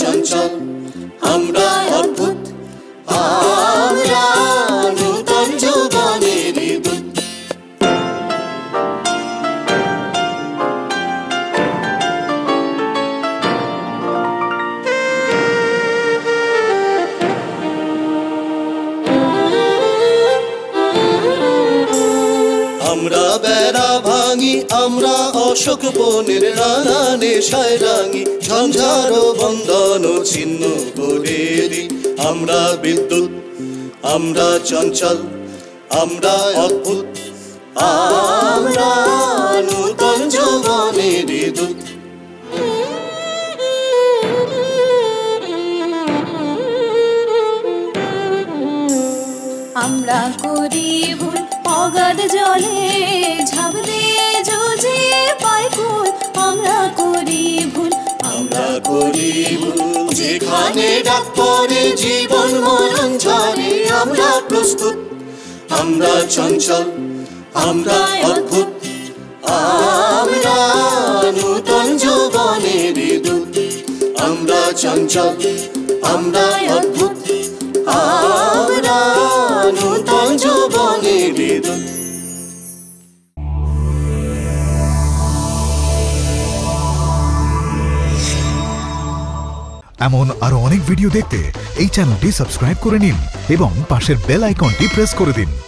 চঞ্চল, আমরা অদ্ভুত, আমরা নূতন যৌবনের দূত। আমরা বেড়া ভাঙি, আমরা অশোক বনের রাঙা নেশায় রাঙি, ঝঞ্ঝার বন্ধন ছিন্ন করে দিই। আমরা বিদ্যুৎ, আমরা চঞ্চল, আমরা অদ্ভুত, আমরা নূতন যৌবনের দূত। আমরা করি ভুল অগাধ জলে ঝাঁপ দিয়ে জুঝে পাই কুল। আমরা করি ভুল, আমরা করি ভুল, যেখানে ডাক পড়ে জীবন মরণ ঝরে। আমরা প্রস্তুত, আমরা চঞ্চল, আমরা অদ্ভুত, আমরা নূতন যৌবনের দূত। আমরা চঞ্চল, আমরা অদ্ভুত, আমরা নূতন যৌবনের দূত। এমন আরো অনেক ভিডিও দেখতে এই চ্যানেলটি সাবস্ক্রাইব করে নিন এবং পাশের বেল আইকনটি প্রেস করে দিন।